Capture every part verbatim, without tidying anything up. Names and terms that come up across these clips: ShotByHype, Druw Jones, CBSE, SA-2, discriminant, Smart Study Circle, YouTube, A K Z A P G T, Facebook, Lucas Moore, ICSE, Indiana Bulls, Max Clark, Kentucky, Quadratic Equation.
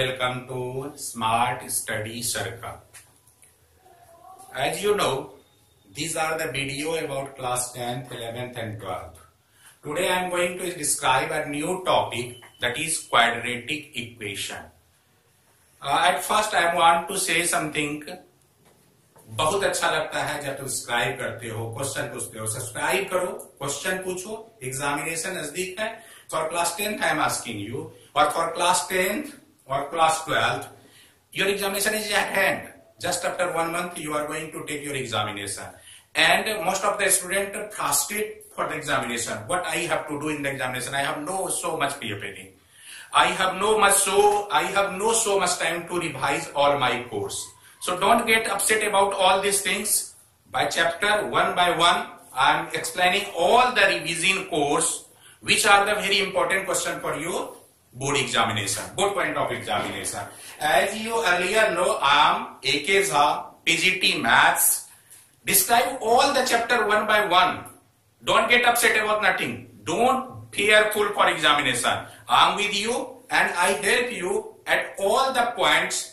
Welcome to Smart Study Circle. As you know, these are the video about class tenth, eleventh and twelfth. Today I am going to describe a new topic, that is quadratic equation. Uh, at first I want to say something. बहुत अच्छा लगता है जब तुम subscribe करते हो, question पूछते हो. सब्सक्राइब करो, क्वेश्चन पूछो. एग्जामिनेशन नजदीक है. For class tenth I am asking you, और फॉर क्लास टेंथ और class twelfth your examination is at hand. Just after one month you are going to take your examination and most of the student frustrated for the examination. What I have to do in the examination? I have no so much preparing. I have no much so I have no so much time to revise all my course. So don't get upset about all these things. By chapter, one by one, I am explaining all the revision course, which are the very important question for your board examination, board point of examination. As you earlier know, I am A K Z A P G T Maths. Describe all the chapter one by one. Don't get upset about nothing. Don't fearful for examination. I am with you and I help you at all the points.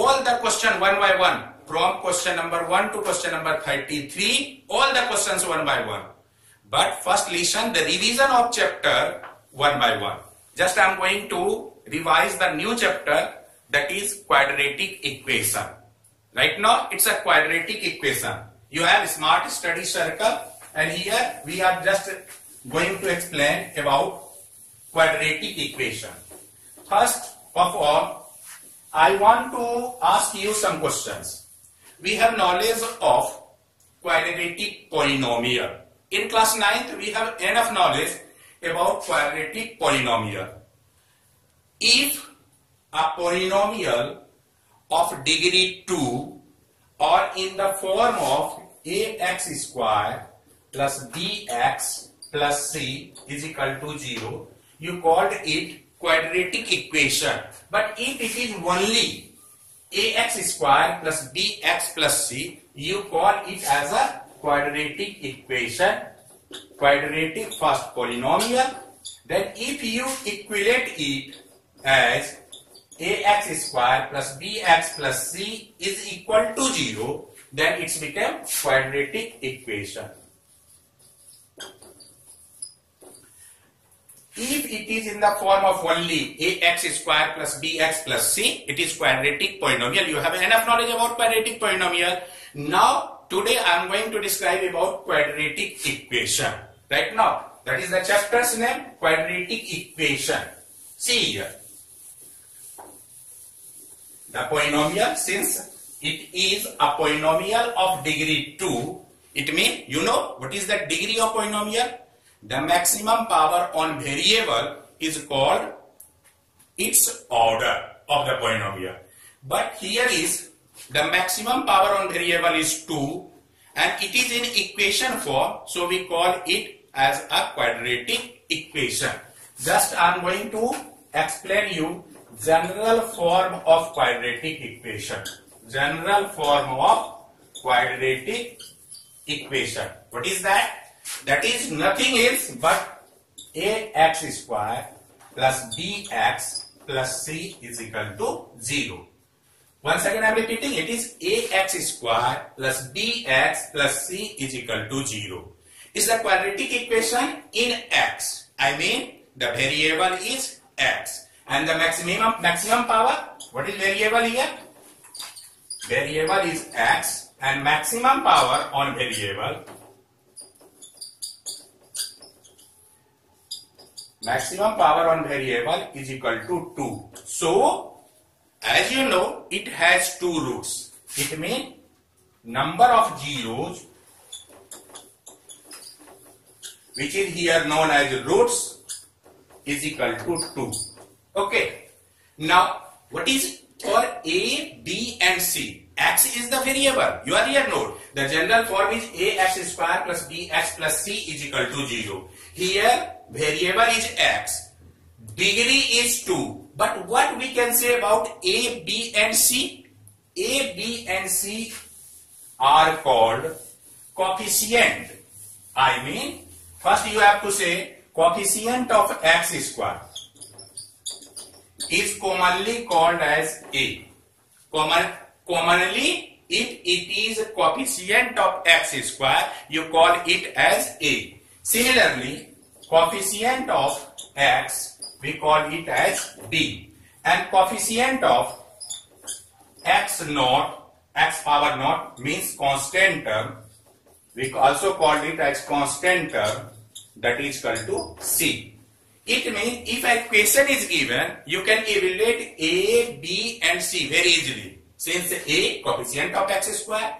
All the question one by one, from question number one to question number thirty-three, all the questions one by one. But first listen the revision of chapter one by one. Just I am going to revise the new chapter, that is quadratic equation. Right now it's a quadratic equation. You have Smart Study Circle, and here we are just going to explain about quadratic equation. First of all, I want to ask you some questions. We have knowledge of quadratic polynomial. In class ninth, we have enough knowledge about quadratic polynomial. If a polynomial of degree two or in the form of ax square plus bx plus c is equal to zero, you called it quadratic equation. But if it is only ax square plus bx plus c, you call it as a quadratic equation, quadratic first polynomial. Then if you equate it as ax square plus bx plus c is equal to zero, then it's become quadratic equation. If it is in the form of only ax square plus bx plus c, it is quadratic polynomial. You have enough knowledge about quadratic polynomial. Now, today I am going to describe about quadratic equation. Right now, that is the chapter's name, quadratic equation. See here, the polynomial, since it is a polynomial of degree two, it means, you know, what is the degree of polynomial? The maximum power on variable is called its order of the polynomial. But here is the maximum power on variable is two and it is in equation form, so we call it as a quadratic equation. Just I am going to explain you general form of quadratic equation. General form of quadratic equation. What is that? That is nothing else but ax square plus bx plus c is equal to zero. Once again I am repeating, it is ax square plus bx plus c is equal to zero. It's the quadratic equation in x. I mean the variable is x. And the maximum maximum power, what is variable here? Variable is x and maximum power on variable. Maximum power on variable is equal to two. So, as you know, it has two roots. It means number of zeros, which is here known as roots, is equal to two. Okay. Now, what is for A, B and C? X is the variable. You are here note. The general form is ax square plus bx plus c is equal to zero. Here, variable is x, degree is two. But what we can say about A, B and C? A, B and C are called coefficient. I mean, first you have to say coefficient of x square. is commonly called as A. Common, commonly, if it is coefficient of x square, you call it as A. Similarly, coefficient of x, we call it as B. And coefficient of x naught, x power naught means constant term. We also call it as constant term, that is equal to C. It means if a question is given, you can evaluate A, B and C very easily. Since A coefficient of x square,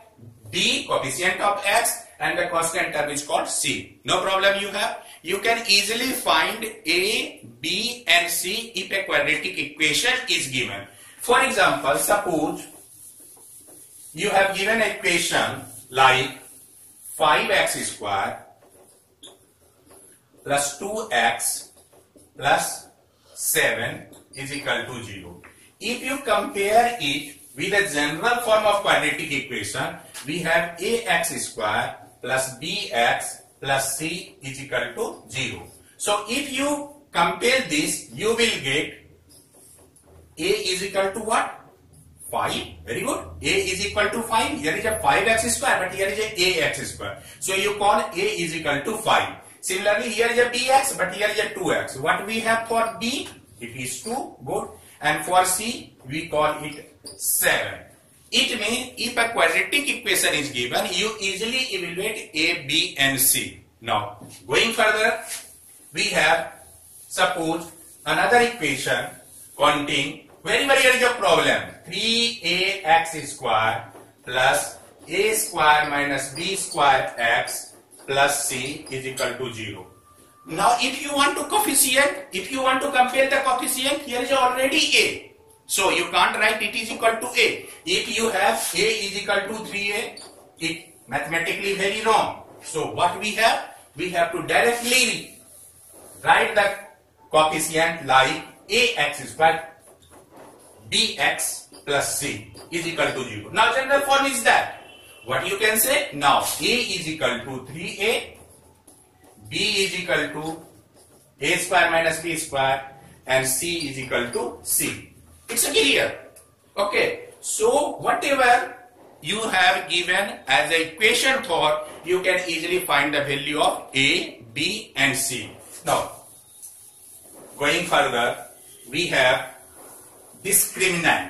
B coefficient of x and the constant term is called C. No problem you have. You can easily find A, B and C if a quadratic equation is given. For example, suppose you have given a equation like five x square plus two x plus seven is equal to zero. If you compare it with a general form of quadratic equation, we have ax square plus bx plus c is equal to zero. So if you compare this, you will get a is equal to what? five. Very good. A is equal to five. Here is a five x square, but here is a ax square. So you call a is equal to five. Similarly, here is a bx, but here is a two x. What we have for b? It is two, good. And for c, we call it seven. It means if a quadratic equation is given, you easily evaluate a, b, and c. Now, going further, we have, suppose, another equation containing very, very urgent problem. three a x square plus a square minus b square x plus c is equal to zero. Now if you want to coefficient, if you want to compare the coefficient, here is already a. So you can't write it is equal to a. If you have a is equal to three a, it mathematically very wrong. So what we have? We have to directly write the coefficient like ax square bx plus c is equal to zero. Now general form is that. What you can say? Now, A is equal to three a, B is equal to A square minus B square and C is equal to C. It's clear. Okay. So, whatever you have given as an equation for, you can easily find the value of A, B and C. Now, going further, we have discriminant.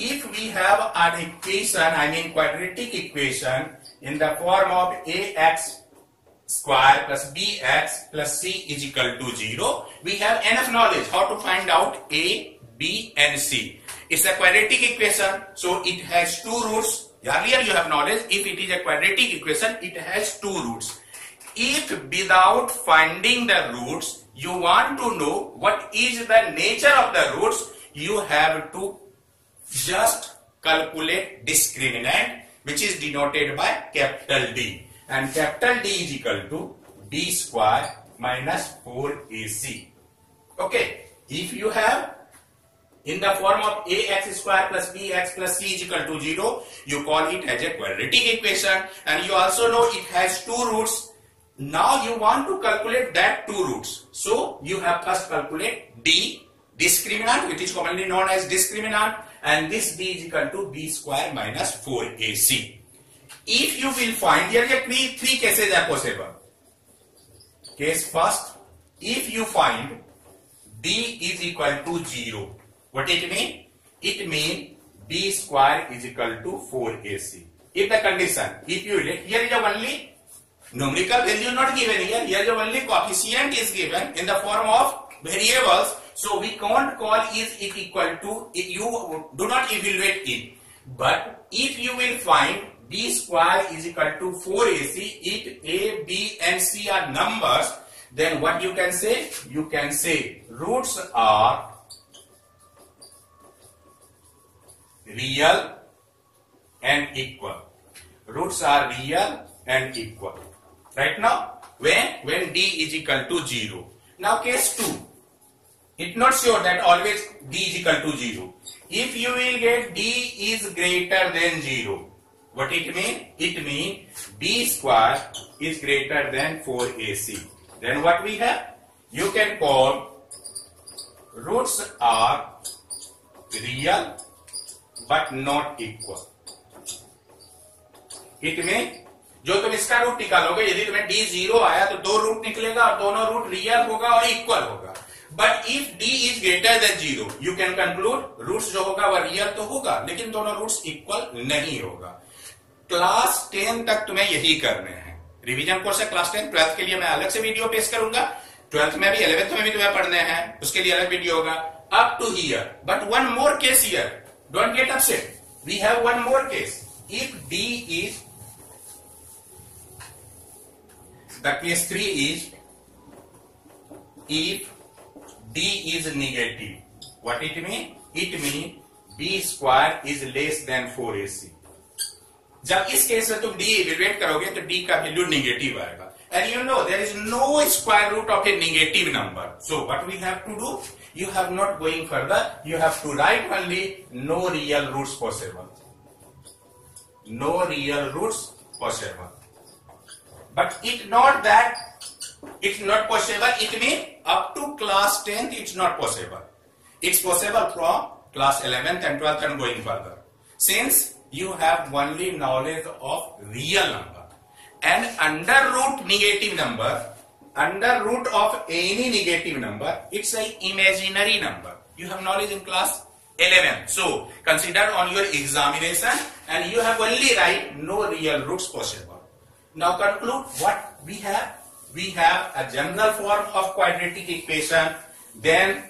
If we have an equation, I mean quadratic equation in the form of ax square plus bx plus c is equal to zero, we have enough knowledge how to find out a, b and c. It's a quadratic equation, so it has two roots. Earlier you have knowledge, if it is a quadratic equation, it has two roots. If without finding the roots, you want to know what is the nature of the roots, you have to just calculate discriminant, which is denoted by capital D, and capital D is equal to b square minus four a c. Okay, if you have in the form of ax square plus bx plus c is equal to zero, you call it as a quadratic equation, and you also know it has two roots. Now you want to calculate that two roots, so you have first calculate D, discriminant, which is commonly known as discriminant, and this b is equal to b square minus four a c. If you will find, here three, three cases are possible. Case first, if you find b is equal to zero, what it mean? It mean b square is equal to four a c. If the condition, if you read, here is only numerical value not given here, here is only coefficient is given in the form of variables, so we can't call is it equal to, you do not evaluate it. But if you will find b square is equal to four a c, if a, b and c are numbers, then what you can say? You can say roots are real and equal. Roots are real and equal. Right now, when, when d is equal to zero. Now case two, it's not sure that always d is equal to zero. If you will get d is greater than zero, what it means? It means b square is greater than four a c. Then what we have? You can call roots are real but not equal. Hit में जो तुम इसका root निकालोगे, यदि तुम्हें D zero आया तो दो रूट निकलेगा और दोनों रूट रियल होगा और इक्वल होगा. But if D is greater than zero you can conclude roots जो होगा वह रियल तो होगा लेकिन दोनों रूट्स इक्वल नहीं होगा. क्लास टेन तक तुम्हें यही करने हैं. रिवीजन कोर्स है क्लास टेन. ट्वेल्थ के लिए मैं अलग से वीडियो पेश करूंगा. ट्वेल्थ में भी इलेवेंथ में भी तुम्हें पढ़ने हैं, उसके लिए अलग वीडियो होगा. Up to here but one more case here. Don't get upset, we have one more case. If D is the case three is if d is negative. What it mean? It mean b square is less than four a c. जब इस case में तुम d evaluate करोगे तो d का value negative आएगा. And you know there is no square root of a negative number. So what we have to do? You have not going further. You have to write only no real roots possible. No real roots possible. But it not that it's not possible. It means up to class tenth it's not possible. It's possible from class eleventh and twelfth and going further. Since you have only knowledge of real number and under root negative number, under root of any negative number, it's an imaginary number. You have knowledge in class eleven. So consider on your examination and you have only write no real roots possible. Now conclude what we have. We have a general form of quadratic equation, then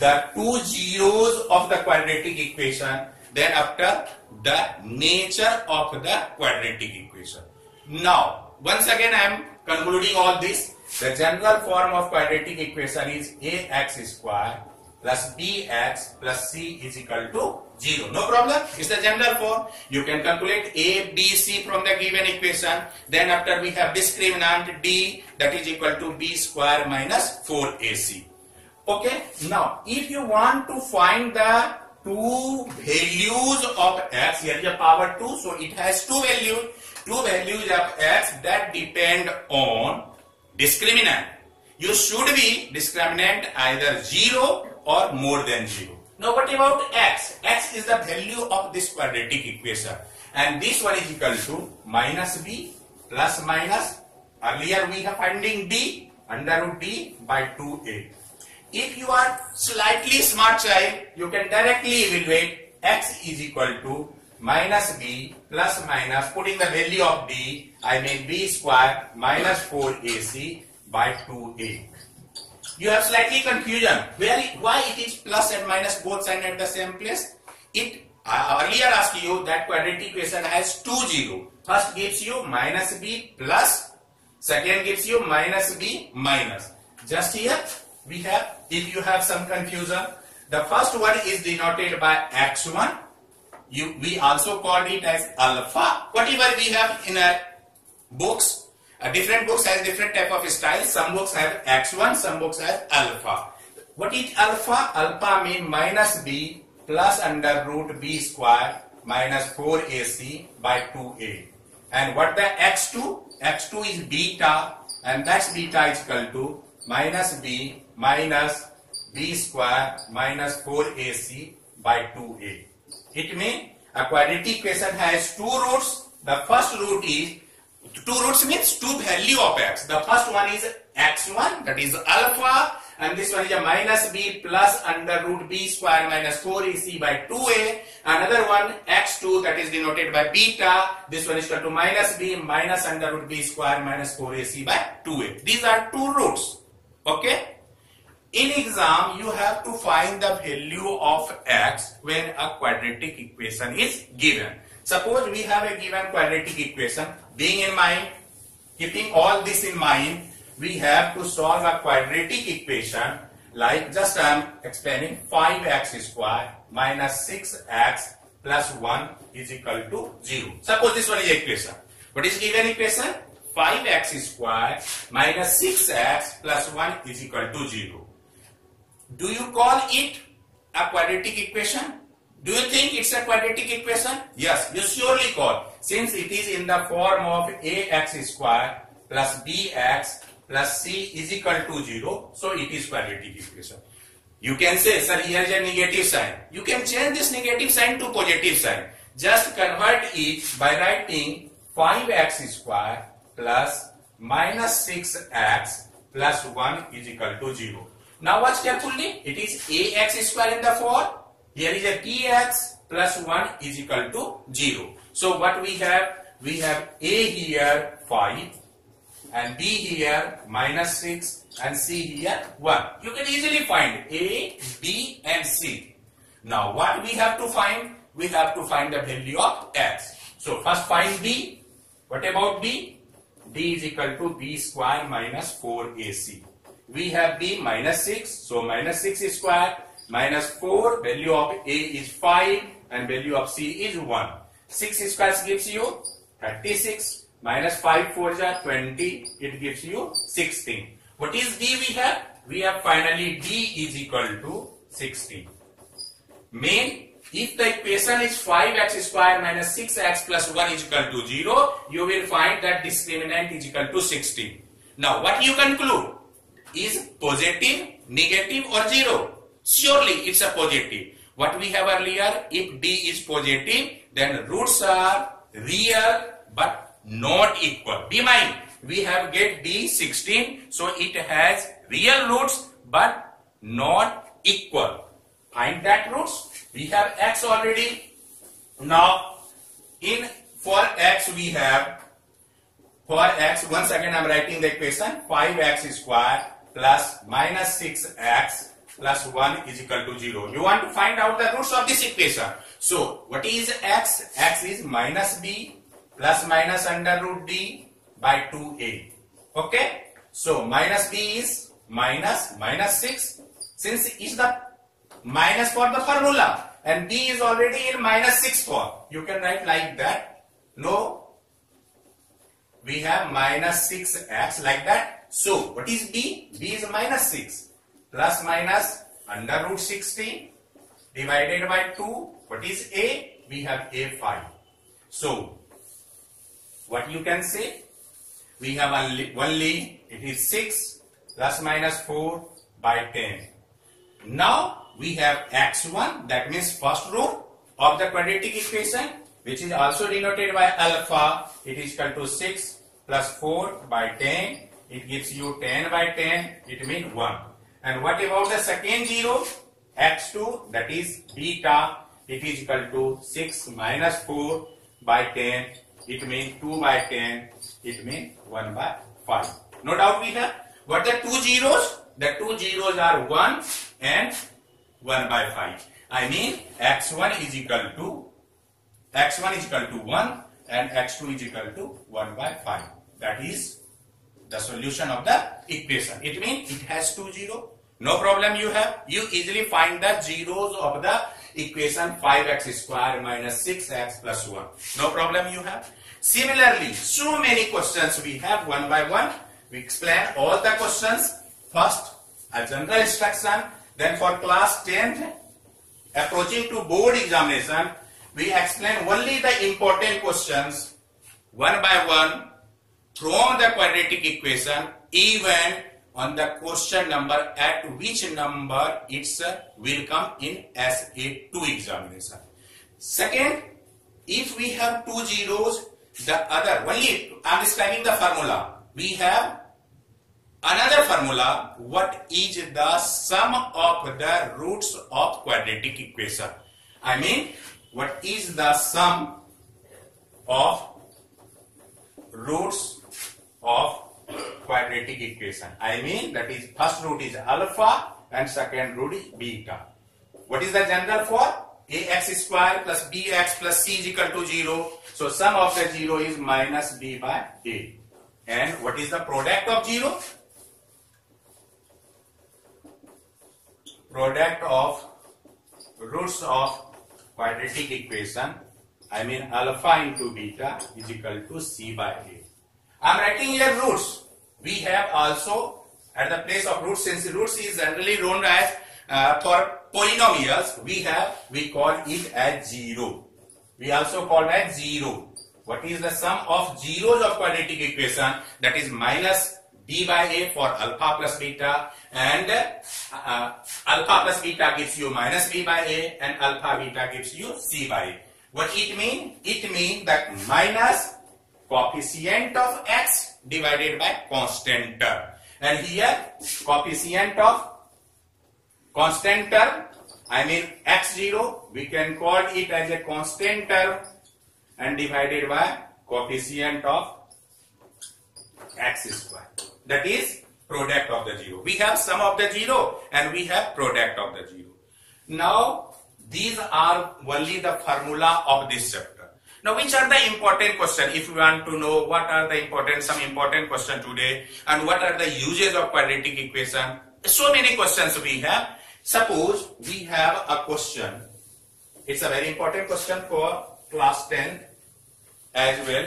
the two zeros of the quadratic equation, then after the nature of the quadratic equation. Now once again I am concluding all this. The general form of quadratic equation is ax square plus bx plus c is equal to zero. No problem. It's the general form. You can calculate A, B, C from the given equation. Then after we have discriminant D that is equal to B square minus four A C. Okay. Now, if you want to find the two values of X, here is a power two, so it has two values. Two values of X that depend on discriminant. You should be discriminant either zero or more than zero. Now what about x? X is the value of this quadratic equation and this one is equal to minus b plus minus, earlier we have finding b, under root b by two a. If you are slightly smart child, you can directly evaluate x is equal to minus b plus minus, putting the value of b, I mean b square minus four a c by two a. You have slightly confusion. Where, why it is plus and minus both sign at the same place? It I earlier asked you that quadratic equation has two zero. First gives you minus b plus, second gives you minus b minus. Just here we have, if you have some confusion, the first one is denoted by x one. You we also called it as alpha. Whatever we have in our books. Uh, different books have different type of style. Some books have x one, some books have alpha. What is alpha? Alpha means minus b plus under root b square minus four a c by two a. And what the x two? x two is beta and that's beta is equal to minus b minus b square minus four a c by two a. It means a quadratic equation has two roots. The first root is two roots means two value of x. The first one is x one that is alpha and this one is a minus b plus under root b square minus four a c by two a. Another one x two that is denoted by beta. This one is equal to minus b minus under root b square minus four a c by two a. These are two roots. Okay. In exam you have to find the value of x when a quadratic equation is given. Suppose we have a given quadratic equation. Being in mind, keeping all this in mind, we have to solve a quadratic equation like just I am explaining five x square minus six x plus one is equal to zero. Suppose this one is equation. What is given equation? five x square minus six x plus one is equal to zero. Do you call it a quadratic equation? Do you think it's a quadratic equation? Yes, you surely call, since it is in the form of ax square plus bx plus c is equal to zero, so it is quadratic equation. You can say, sir, here is a negative sign. You can change this negative sign to positive sign. Just convert it by writing five x square plus minus six x plus one is equal to zero. Now watch carefully. It is a x square in the form. Here is a t x plus one is equal to zero. So what we have? We have a here five and b here minus six and c here one. You can easily find a, b and c. Now what we have to find? We have to find the value of x. So first find b. What about b? b is equal to b square minus four a c. We have b minus six. So minus six square minus four. Value of a is five and value of c is one. six square gives you thirty-six. Minus five fours are twenty. It gives you sixteen. What is d we have? We have finally d is equal to sixteen. Mean, if the equation is five x square minus six x plus one is equal to zero, you will find that discriminant is equal to sixteen. Now what you conclude? Is positive, negative or zero? Surely it's a positive. What we have earlier, if d is positive, then roots are real but not equal. Be mine, we have get d sixteen, so it has real roots but not equal. Find that roots. We have x already. Now in for x we have for x once again I am writing the equation five x square plus minus six x plus one is equal to zero. You want to find out the roots of this equation. So what is x? X is minus b plus minus under root d by two a. Okay, so minus b is minus minus six, since is the minus for the formula and b is already in minus six form. You can write like that. No, we have minus six x like that. So what is b? B is minus six plus minus under root sixteen divided by two. What is a? We have a five. So what you can say? We have only, only it is six plus minus four by ten. Now we have x one, that means first root of the quadratic equation, which is also denoted by alpha. It is equal to six plus four by ten. It gives you ten by ten. It means one. And what about the second zero? x two, that is beta. It is equal to six minus four by ten. It means two by ten. It means one by five. No doubt we have. What are the two zeros? The two zeros are one and one by five. I mean x one is equal to x one is equal to one and x two is equal to one by five. That is the solution of the equation. It means it has two zeros. No problem you have. You easily find the zeros of the equation five x square minus six x plus one. No problem you have. Similarly, so many questions we have one by one. We explain all the questions. First, a general instruction. Then for class tenth, approaching to board examination, we explain only the important questions one by one from the quadratic equation, even on the question number at which number it will come in S A two examination. Second, if we have two zeros, the other, only I am describing the formula. We have another formula. What is the sum of the roots of quadratic equation? I mean, what is the sum of roots of quadratic equation? I mean, that is first root is alpha and second root is beta. What is the general for? a x square plus b x plus c is equal to zero. So sum of the zero is minus b by a. And what is the product of zero? Product of roots of quadratic equation, I mean alpha into beta, is equal to c by a. I am writing here roots. We have also at the place of roots, since roots is generally known as uh, for polynomials, we have, we call it as zero. We also call as zero. What is the sum of zeros of quadratic equation? That is minus d by a for alpha plus beta, and uh, alpha plus beta gives you minus b by a, and alpha beta gives you c by a. What it mean? It mean that minus coefficient of x divided by constant term, and here coefficient of constant term, I mean x zero, we can call it as a constant term, and divided by coefficient of x square, that is product of the zero. We have sum of the zero and we have product of the zero. Now these are only the formula of this chapter. Now which are the important question? If you want to know what are the important, some important question today, and what are the uses of quadratic equation, so many questions we have. Suppose we have a question, it's a very important question for class ten as well,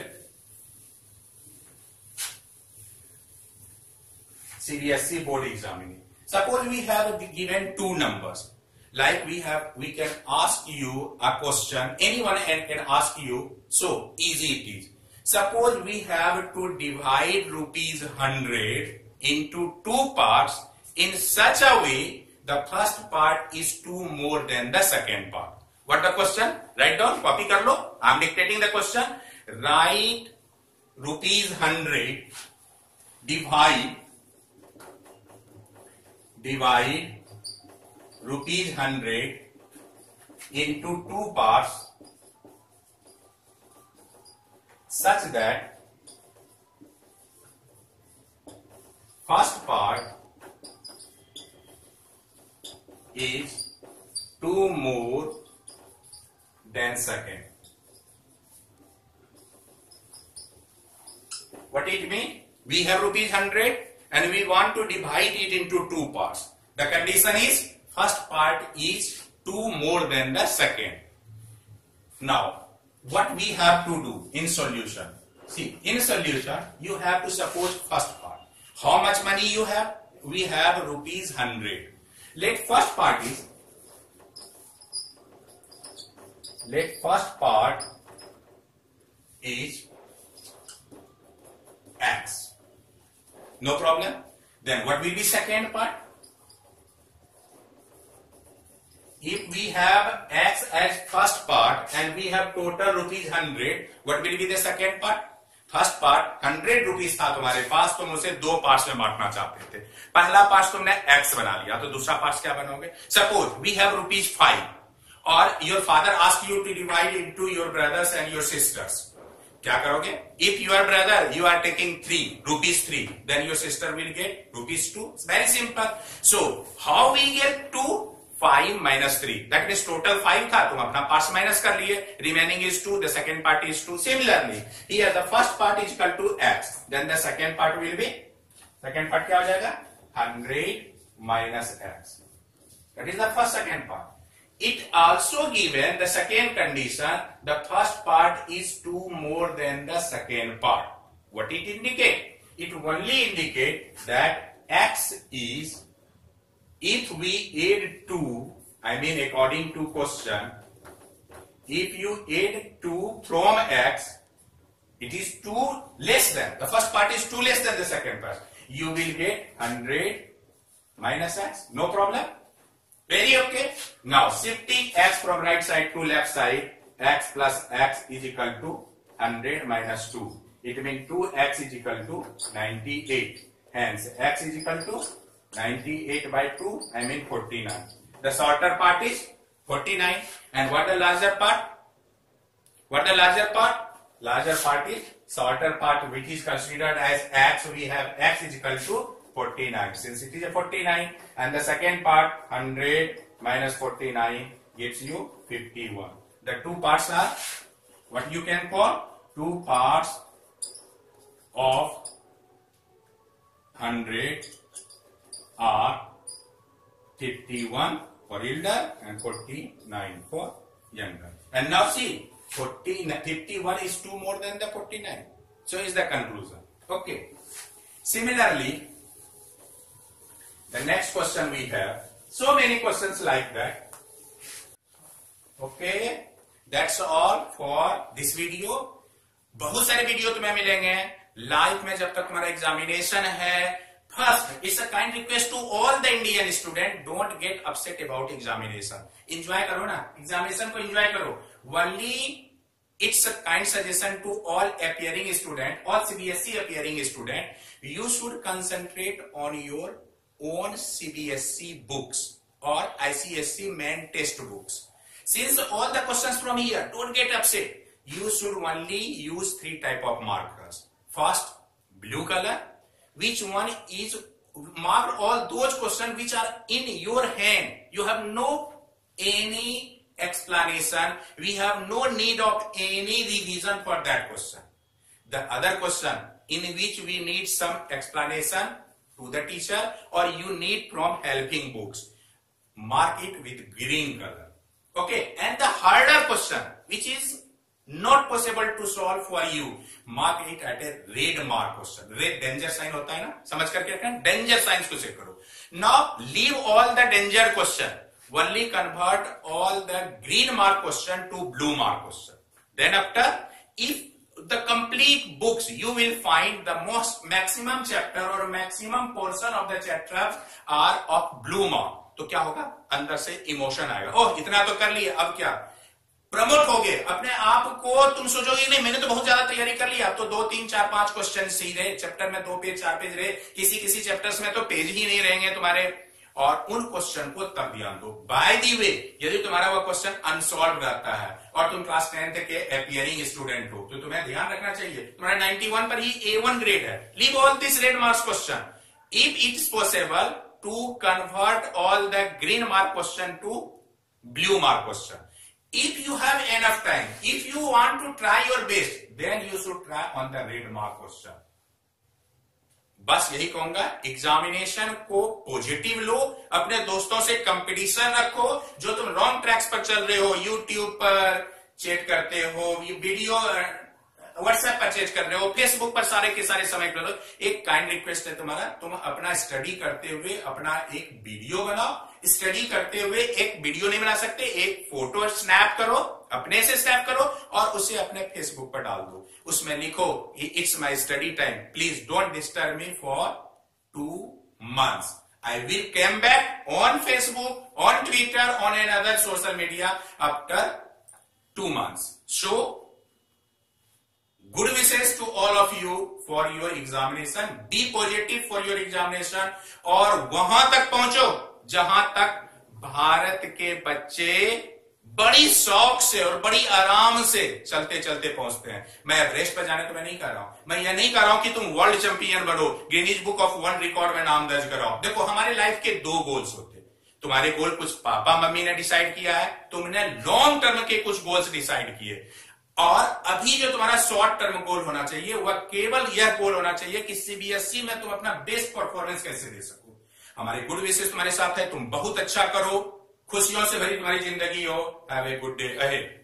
C B S E board examination. Suppose we have given two numbers, like we have, we can ask you a question, anyone can ask you, so easy it is. Suppose we have to divide rupees one hundred into two parts in such a way the first part is two more than the second part. What the question? Write down, copy kar lo. I am dictating the question. Write rupees one hundred, divide, divide rupees one hundred into two parts such that first part is two more than second. What it mean? We have rupees one hundred and we want to divide it into two parts. The condition is first part is two more than the second. Now what we have to do in solution? See, in solution you have to suppose first part. How much money you have? We have rupees one hundred. Let first part is, let first part is x. No problem. Then what will be second part? If we have x as first part and we have total rupees one hundred, what will be the second part? First part hundred rupees था तुम्हारे पास, तुम उसे दो parts में बांटना चाहते थे. पहला पार्ट तुमने एक्स बना लिया, तो दूसरा पार्ट क्या बनोगे? Suppose we have rupees five और your father ask you to divide into your brothers and your sisters. क्या करोगे? If your brother you are taking three rupees three, then your sister will get rupees two. Very simple. So how we get two? Five minus three, that means total five था, तुम अपना part minus कर लिए, remaining is two, the second part is two. Similarly here the first part is equal to X, then the second part will be, second part क्या हो जाएगा? Hundred minus X, that is the first second part. It also given the second condition, the first part is two more than the second part. What it indicate? It only indicate that X is, if we add two, I mean according to question, if you add two from x, it is two less than, the first part is two less than the second part, you will get one hundred minus x. No problem. Very okay. Now shifting x from right side to left side, x plus x is equal to one hundred minus two. It means two x is equal to ninety-eight. Hence x is equal to ninety-eight by two, I mean forty-nine. The shorter part is forty-nine, and what the larger part? What the larger part? Larger part is shorter part, which is considered as x. We have x is equal to forty-nine, since it is a forty-nine, and the second part one hundred minus forty-nine gives you fifty-one. The two parts are what you can call two parts of one hundred. Are fifty-one for elder and forty-nine for younger. And now see, fifty-one is two more than the forty-nine. So is the conclusion. Okay. Similarly, the next question we have, so many questions like that. Okay. That's all for this video. बहुत सारे video तुम्हें मिलेंगे. Life में जब तक तुम्हारा examination है। First it's a kind request to all the Indian student, don't get upset about examination. Enjoy करो ना एग्जामिनेशन को, एंजॉय करो। Only it's a kind suggestion to all appearing student, all CBSE appearing student, you should concentrate on your own CBSE books और ICSE main text books. Since all the questions from here, don't get upset. You should only use three type of markers. First, blue color, which one is mark all those questions which are in your hand. You have no any explanation. We have no need of any revision for that question. The other question in which we need some explanation to the teacher or you need from helping books, mark it with green color. Okay, and the harder question which is not possible to solve for you, mark it at a red mark question. Red danger sign होता है ना, समझ करके रखना। danger signs को check करो। Now leave all the danger question. Only convert all the green mark question to blue mark question. Then after, if the complete books, you will find the most maximum chapter or maximum portion of the chapters are of blue mark. तो क्या होगा, अंदर से emotion आएगा। ओह इतना तो कर लिया, अब क्या प्रमोट हो गए अपने आप को। तुम सोचोगे नहीं मैंने तो बहुत ज्यादा तैयारी कर लिया, तो दो तीन चार पांच क्वेश्चन ही रहे चैप्टर में, दो पेज चार पेज रहे, किसी किसी चैप्टर्स में तो पेज ही नहीं रहेंगे तुम्हारे, और उन क्वेश्चन को तब ध्यान दो। बाय द वे यदि तुम्हारा वह क्वेश्चन अनसॉल्व रहता है और तुम क्लास टेंथ के अपीयरिंग स्टूडेंट हो तो तुम्हें ध्यान रखना चाहिए तुम्हारा नाइनटी वन पर ही ए वन ग्रेड है। Leave all this red marks question. If it's possible to convert all the green mark question to blue mark question. If you have enough time, if you want to try your best, then you should try on the red mark question. बस यही कहूंगा, examination को positive लो, अपने दोस्तों से competition रखो। जो तुम रॉन्ग ट्रैक्स पर चल रहे हो, यूट्यूब पर चेक करते हो, वीडियो व्हाट्सएप पर चेक कर रहे हो, फेसबुक पर सारे के सारे समय कर रहे, एक काइंड रिक्वेस्ट है तुम्हारा, तुम अपना स्टडी करते हुए अपना एक वीडियो बनाओ। स्टडी करते हुए एक वीडियो नहीं बना सकते, एक फोटो स्नैप करो, अपने से स्नैप करो और उसे अपने फेसबुक पर डाल दो। उसमें लिखो it's my study time, please don't disturb me for two months, I will come back on Facebook, on Twitter, on an other social media after two months. So good wishes to all of you for your examination. Be positive for your examination और वहां तक पहुंचो जहां तक भारत के बच्चे बड़ी शौक से और बड़ी आराम से चलते चलते पहुंचते हैं। मैं एवरेस्ट पर जाने को मैं नहीं कह रहा हूं, मैं यह नहीं कह रहा हूं कि तुम वर्ल्ड चैंपियन बनो, Guinness book of world record में नाम दर्ज कराओ। देखो हमारे लाइफ के दो गोल्स होते हैं, तुम्हारे गोल कुछ पापा मम्मी ने डिसाइड किया है, तुमने लॉन्ग टर्म के कुछ गोल्स डिसाइड किए, और अभी जो तुम्हारा शॉर्ट टर्म गोल होना चाहिए वह केवल यह गोल होना चाहिए कि सीबीएसई में तुम अपना बेस्ट परफॉर्मेंस कैसे दे सको। हमारे गुड विशेष तुम्हारे साथ है, तुम बहुत अच्छा करो, खुशियों से भरी तुम्हारी जिंदगी हो। Have a good day ahead.